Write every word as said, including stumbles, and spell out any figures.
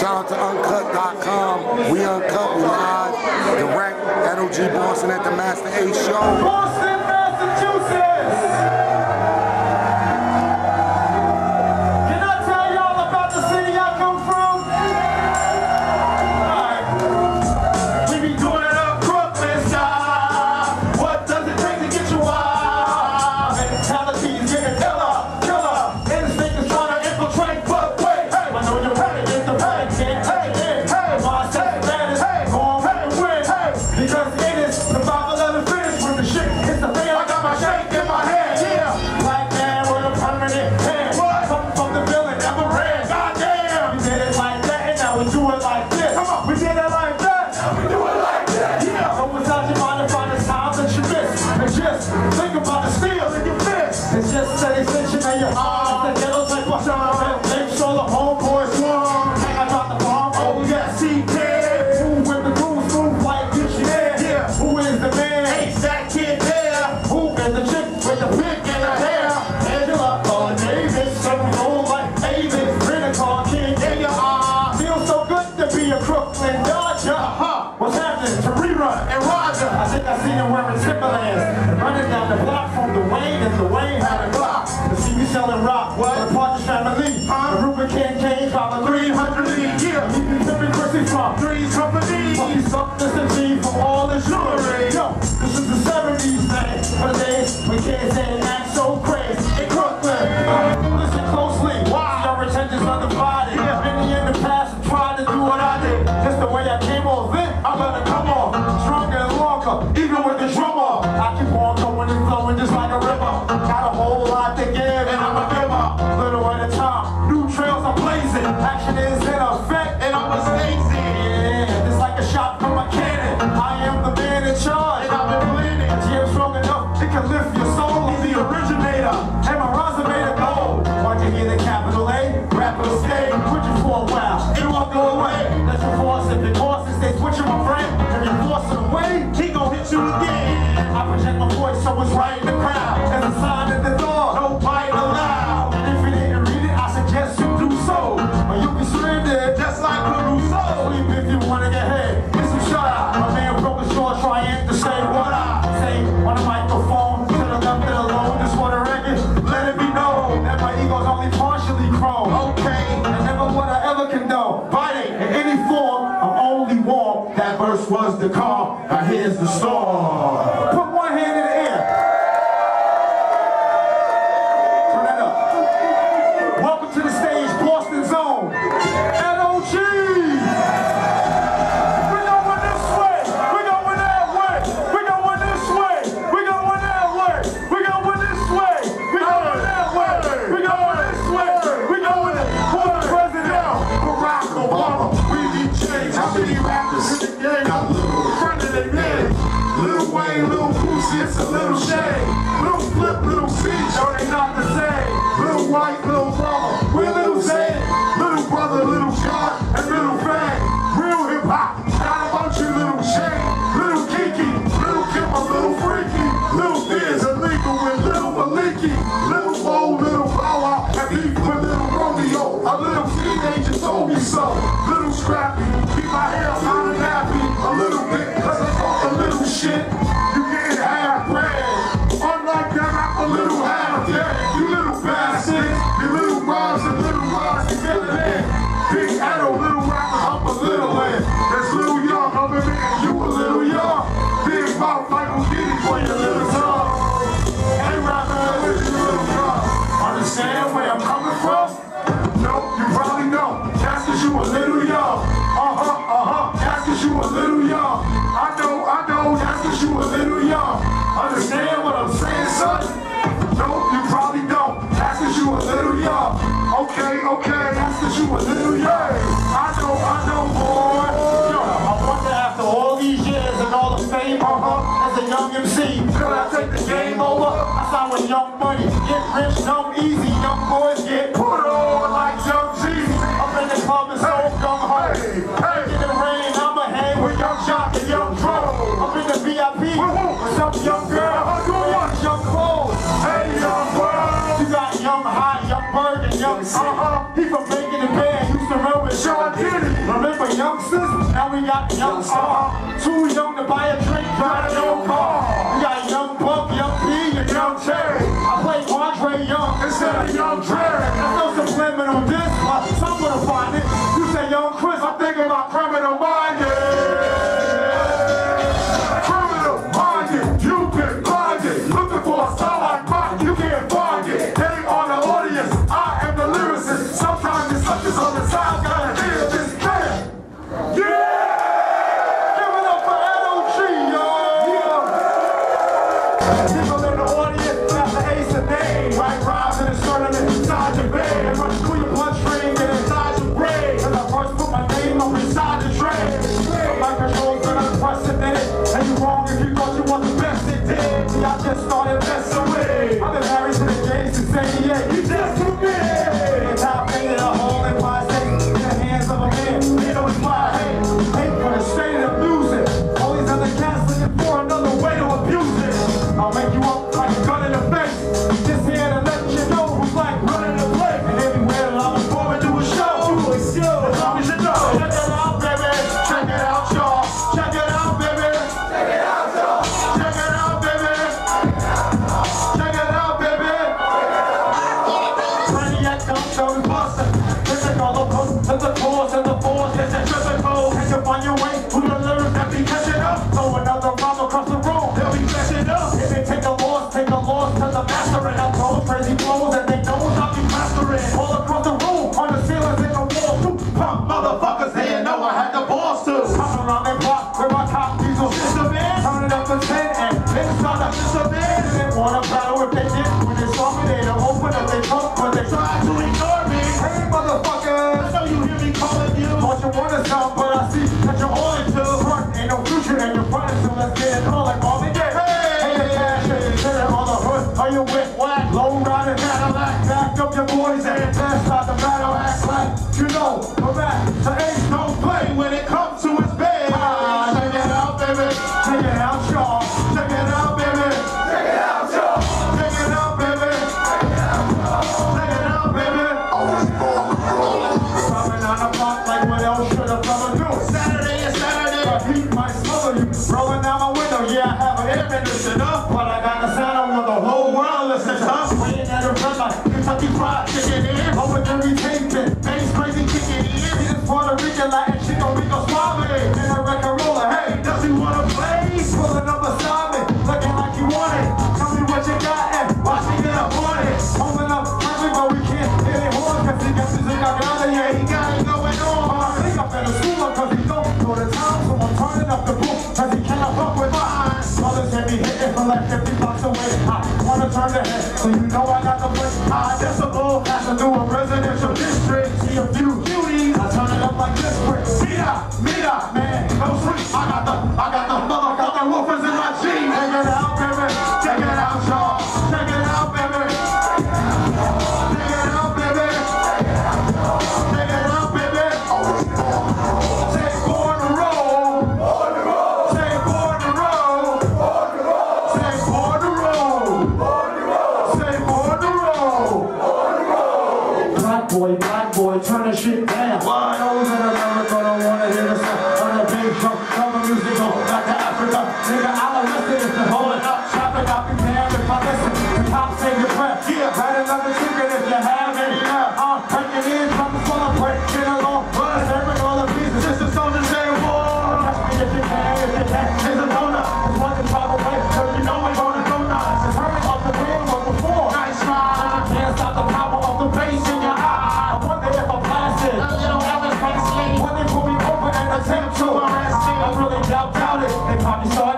Shout out to Uncut dot com. We Uncut, we live, direct, N O G Boston at the Masta Ace Show. Boston, Massachusetts! Selling rock, what? The Partridge Family, huh? The Rupert Kincaid, probably three hundred a year. You can tell me where she's from, Three's Company. Fucking suck this and leave from all the jewelry. Yo, this is the seventies, man. For the days when kids didn't act so crazy in Crooklyn. Uh, listen closely, watch your intentions undivided. Yeah. Many in the past tried to do what I did. Just the way I came off it, I'm gonna come off stronger and longer, even with the drum off. I keep on going and flowing just like a river. Got a whole lot to give. Action is in effect, and I'm a sneaky. Yeah, it's like a shot from a cannon. I am the man in charge, and I've been planning. G M strong enough, it can lift your soul. He's the originator, and my resume to gold. Want you hear the capital A? Rap will stay, put you for a while. It won't go away. That's your force. If your force is they switch my friend, if you force it away, he gon' hit you again. I project my voice, so it's right in the crowd. There's a sign at the door, no bite allowed. And if you didn't read it, I suggest you do so. Or you can surrender just like Caruso. Sleep if you wanna get hit. It's some shut out. My man broke his jaw trying to say what I say on the microphone. To the left it alone. Just for the record, let it be known that my ego's only partially grown. Okay, and never what I ever condone. Biting in any form, I'm only warm. That verse was the calm. Now here's the storm. Put one hand in the air. Turn that up. Welcome to the stage, Boston Zone. It's a little shade, little flip, little peach, or they not the same. Little white, little brother, we're little Zay. Little brother, little God, and little Fang. Real hip hop, how about you, little Shane? Little Kiki, little Kim, a little freaky. Little Fizz, illegal with little Maliki. Little Bo, little Bow Wow, and beef with little Romeo. A little teenager told me so. Little Scrappy, keep my hair out of nappy. A little bit, cause I talk a little shit. Understand what I'm saying, son? No, you probably don't. That's cause you a little young. Okay, okay, that's cause you a little young. I know, I know, boy. Yo, I wonder after all these years and all the fame, uh-huh, as a young M C, could I take the game over? I saw when young money get rich, dumb, easy. Young boys get put on like young G's. Up in the club and so gung ho. Hey, hey. In the rain, I'ma hang with young Jock and young Drum. Up in the V I P, with some young girl, young clothes, hey young world. You got young hot, young bird, and young uh-huh. He from making the band, used to roll with Sean Diddy. youngsters, and we got young R. Too young to buy a drink, drive no car. We got young Buck, young P, and young Terry. I play Andre Young instead of young Jerry. There's no subliminal diss, but some will find it. You say young Chris, I'm thinking about criminal minded. Criminal minded, you been blinded. Looking for a star like mine, you can't find it. They are the audience, I am the lyricist. Sometimes it's like this on the side, gotta hear this. People in the audience, Masta Ace a name. Right rhymes and it's turning inside your vein. It runs through your bloodstream and inside your brain. Cause I first put my name up inside the train. But my control's been unprecedented. And you wrong if you thought you was the best it did. See, I just started messing with it. I've been married to the game since eighty-eight. You just too big. And I painted a hole in my state in the hands of a man. You know it's my hate. Hate for the state of losing. All these other cats looking for another way to abuse it. I'll make you up like a gun in the face. Just here to let you know who's like running the place. And everywhere I'm informing to a show. To a show. As long as you know. Check it out, baby. Check it out, y'all. Check it out, baby. Check it out, y'all. Check it out, baby. Check it out, baby. Raniac comes from Boston. It's a call of hope. It's a force. It's a force. It's a tripping pole. Catch up on your way to the lyrics that be catching up. Throw another rhyme across the room. They'll be messing up. If they take a loss, take a loss to the mastering. I'll throw crazy blows and they know I'll be mastering. All across the room, on the ceilings and the walls too. Pump motherfuckers, they know I had the balls too. Popping around their block with my top diesel system in. Turning up the ten and it's not up just a man. They didn't want to battle if they did. When they saw me, they don't open up their trunk, but they tried to ignore me. Hey motherfuckers, I know you hear me calling you. Thought you wanted something, but I see that you're all into. Front ain't no future and you're running, so let's get it all like all they did. Are you with whack? Low rider Cadillac. Back up your boys and pass out the battle act like you know. But back to Ace don't play when it comes to his bed. Ah, check it out, baby. Check it out, y'all. Check it out, baby. Check it out, y'all. Check it out, baby. Check it out, y'all. Check it out, baby. Coming on the block like what else should a brother do? Saturday is Saturday. But he might smother you. Rolling down my window, yeah, I have an air conditioner up, but I got a sound. Kentucky Fried Chicken in, over dirty tasting, bass crazy kicking in. He is Puerto Rican, Latin, Chico Rico suave. In a record roller, hey, does he wanna play? Pulling up a sobbing, looking like you want it. Tell me what you got and watch me get up on it. Holding up country, but we can't hit it hard. Cause he got his thing out of here, he got it going on. I think I'm better schooler cause he don't know the time. So I'm turning up the book cause he cannot fuck with mine. Others can be hitting for like fifty bucks away. I wanna turn the head, so you know I got the place. I decibel, pass a new residential district. See a few cuties, I turn it up like this quick. Mira, mira, man, no sleep. I got the, I got the motherfucking woofers in my jeans. Check it out, baby. Check it out, y'all. Check it out, baby. Check it out, baby. Check it out, baby. Say born to roll. Born to roll. Say born to roll. Born to roll. Say born to roll. Born to roll. Say born to roll. Born to roll. Black boy, black boy, turn the shit down. Why those in America don't wanna hear the sound? On the big drum, cover music, go back to Africa. Nigga, I don't listen, it's been holding up. Traffic, I'll be damned if I listen. The cops take your breath. Yeah, write another ticket if you have it. Yeah, I'm breaking in, I'm full of break. Get along, buzz, every all the pieces. Just a soldier saying war. Touch me if you can, if you can. It's a donut. It's one to drive away, so you know we're gonna do nuts. It's hurting off the wind, but before. Nice ride. Can't stop the power of the bass in your eye. I wonder if I'm blasting. A little Elvis Presley. When they pull me over and attempt to arrest me, I really doubt, doubt it. They probably saw